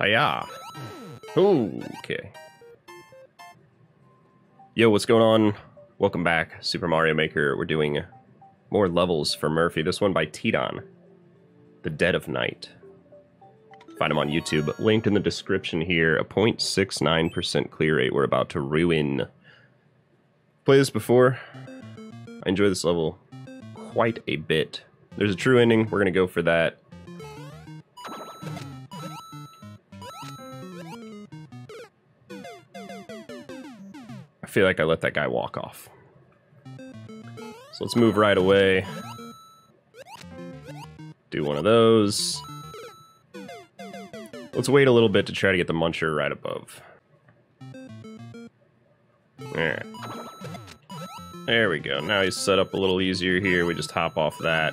Hiya. Okay. Yo, what's going on? Welcome back, Super Mario Maker. We're doing more levels for Murphy. This one by Tidon, The Dead of Night. Find him on YouTube. Linked in the description here. A 0.69% clear rate. We're about to ruin. Played this before. I enjoy this level quite a bit. There's a true ending. We're going to go for that. I feel like I let that guy walk off. So let's move right away. Do one of those. Let's wait a little bit to try to get the muncher right above. There. There we go. Now he's set up a little easier here. We just hop off that.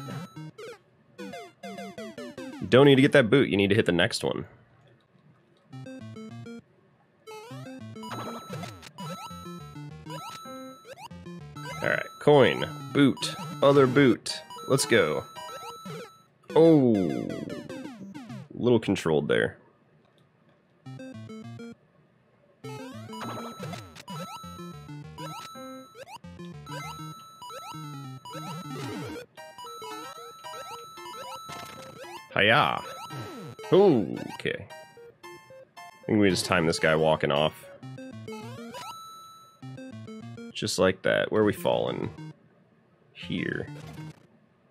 You don't need to get that boot. You need to hit the next one. Alright, coin, boot, other boot. Let's go. Oh, a little controlled there. Hiya. Okay. I think we just timed this guy walking off. Just like that. Where are we falling? Here.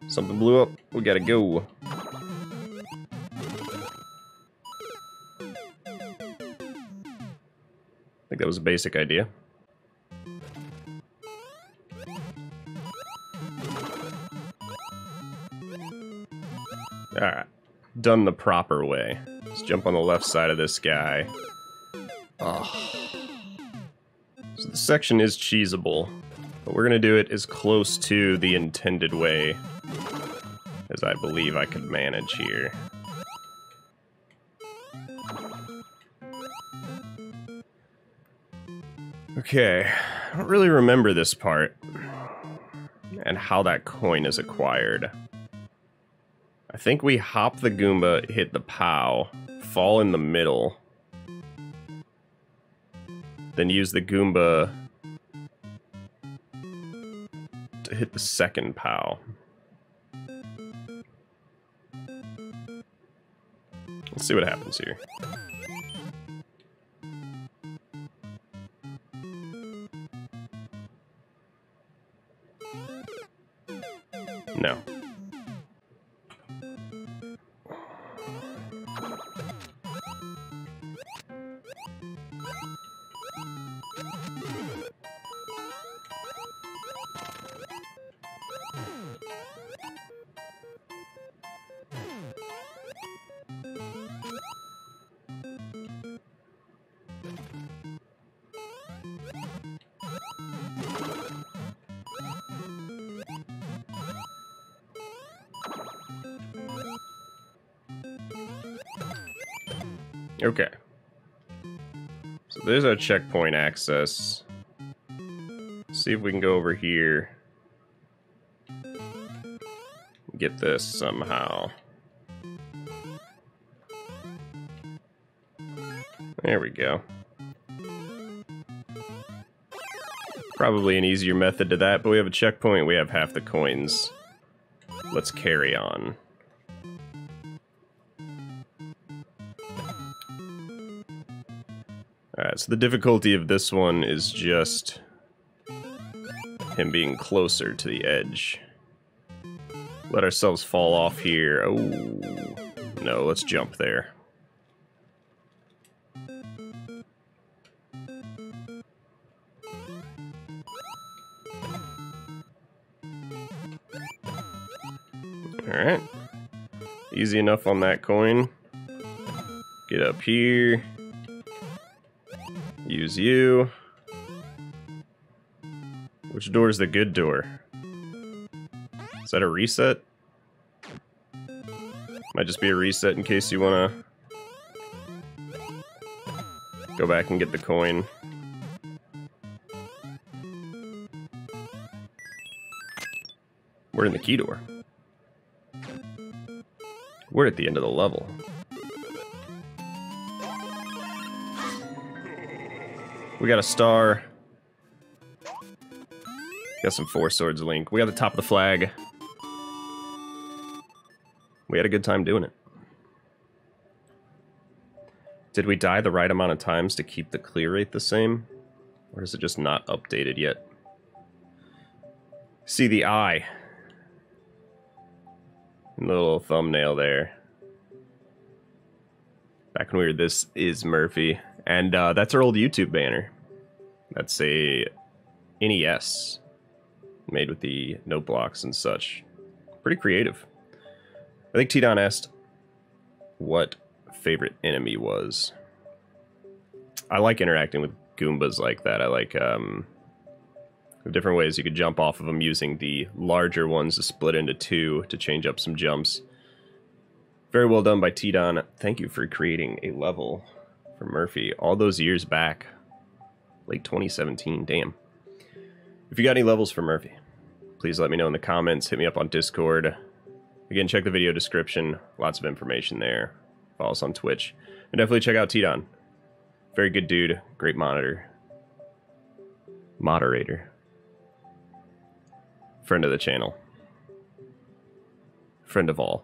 Something blew up. We gotta go. I think that was a basic idea. Alright. Done the proper way. Let's jump on the left side of this guy. Ugh. So the section is cheesable, but we're gonna do it as close to the intended way as I believe I could manage here. Okay, I don't really remember this part and how that coin is acquired. I think we hop the Goomba, hit the POW, fall in the middle, then use the Goomba to hit the second POW. Let's see what happens here. No. Okay, so there's our checkpoint access. Let's see if we can go over here. Get this somehow. There we go. Probably an easier method to that, but we have a checkpoint, we have half the coins. Let's carry on. Alright, so the difficulty of this one is just him being closer to the edge. Let ourselves fall off here. Oh, no, let's jump there. Alright, easy enough on that coin. Get up here. Use you. Which door is the good door? Is that a reset? Might just be a reset in case you wanna go back and get the coin. We're in the key door. We're at the end of the level. We got a star. Got some four swords, Link. We got the top of the flag. We had a good time doing it. Did we die the right amount of times to keep the clear rate the same? Or is it just not updated yet? See the eye. And the little thumbnail there. Back when we were This Is Murphy. And that's our old YouTube banner. That's a NES. Made with the note blocks and such. Pretty creative. I think T-Don asked what favorite enemy was. I like interacting with Goombas like that. I like the different ways you could jump off of them, using the larger ones to split into two to change up some jumps. Very well done by T-Don. Thank you for creating a level for Murphy all those years back. Late 2017, damn. If you got any levels for Murphy, please let me know in the comments. Hit me up on Discord. Again, check the video description. Lots of information there. Follow us on Twitch. And definitely check out T-Don. Very good dude. Great moderator. Friend of the channel. Friend of all.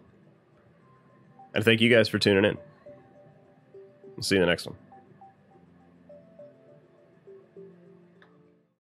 And thank you guys for tuning in. We'll see you in the next one.